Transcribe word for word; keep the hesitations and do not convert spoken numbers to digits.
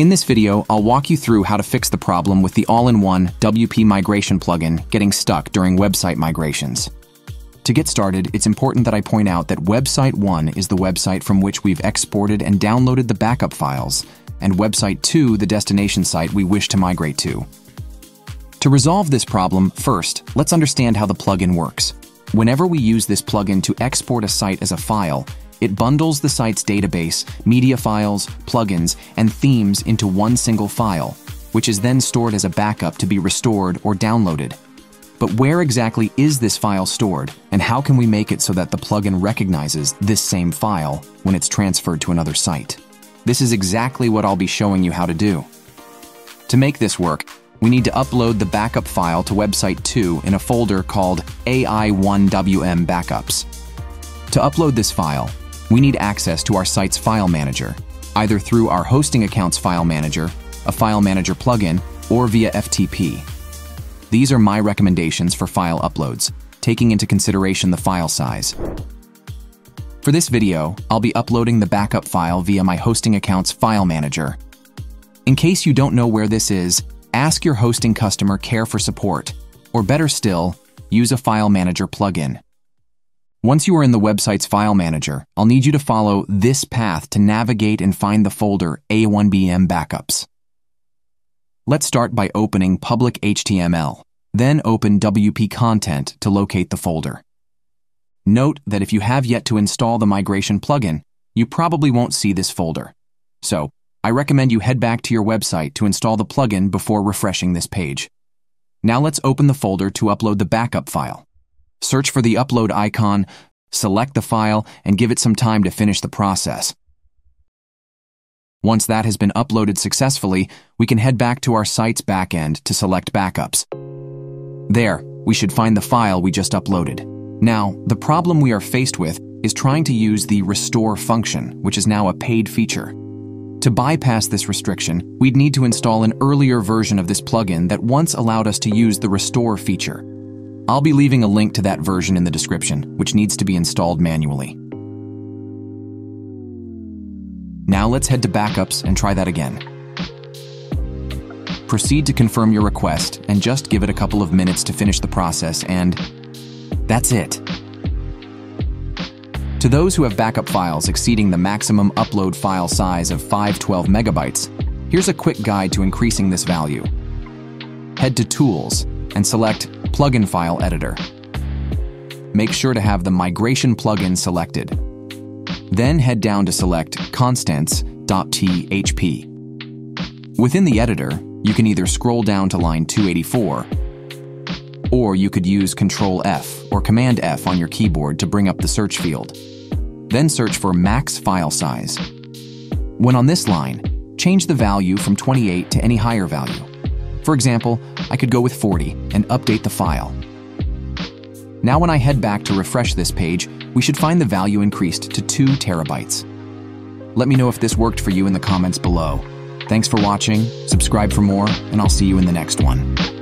In this video, I'll walk you through how to fix the problem with the all-in-one W P Migration plugin getting stuck during website migrations. To get started, it's important that I point out that website one is the website from which we've exported and downloaded the backup files, and website two the destination site we wish to migrate to. To resolve this problem, first, let's understand how the plugin works. Whenever we use this plugin to export a site as a file, it bundles the site's database, media files, plugins, and themes into one single file, which is then stored as a backup to be restored or downloaded. But where exactly is this file stored, and how can we make it so that the plugin recognizes this same file when it's transferred to another site? This is exactly what I'll be showing you how to do. To make this work, we need to upload the backup file to website two in a folder called A I one W M backups. To upload this file, we need access to our site's file manager, either through our hosting account's file manager, a file manager plugin, or via F T P. These are my recommendations for file uploads, taking into consideration the file size. For this video, I'll be uploading the backup file via my hosting account's file manager. In case you don't know where this is, ask your hosting customer care for support, or better still, use a file manager plugin. Once you are in the website's file manager, I'll need you to follow this path to navigate and find the folder A I one W M backups. Let's start by opening public H T M L, then open W P content to locate the folder. Note that if you have yet to install the migration plugin, you probably won't see this folder. So, I recommend you head back to your website to install the plugin before refreshing this page. Now let's open the folder to upload the backup file. Search for the upload icon, select the file, and give it some time to finish the process. Once that has been uploaded successfully, we can head back to our site's backend to select backups. There, we should find the file we just uploaded. Now, the problem we are faced with is trying to use the restore function, which is now a paid feature. To bypass this restriction, we'd need to install an earlier version of this plugin that once allowed us to use the restore feature. I'll be leaving a link to that version in the description, which needs to be installed manually. Now let's head to backups and try that again. Proceed to confirm your request and just give it a couple of minutes to finish the process, and that's it. To those who have backup files exceeding the maximum upload file size of five hundred twelve megabytes, here's a quick guide to increasing this value. Head to Tools and select Plugin File Editor. Make sure to have the migration plugin selected. Then head down to select constants dot P H P. Within the editor, you can either scroll down to line two eighty-four, or you could use control F or command F on your keyboard to bring up the search field. Then search for max file size. When on this line, change the value from twenty-eight to any higher value. For example, I could go with forty and update the file. Now when I head back to refresh this page, we should find the value increased to two terabytes. Let me know if this worked for you in the comments below. Thanks for watching, subscribe for more, and I'll see you in the next one.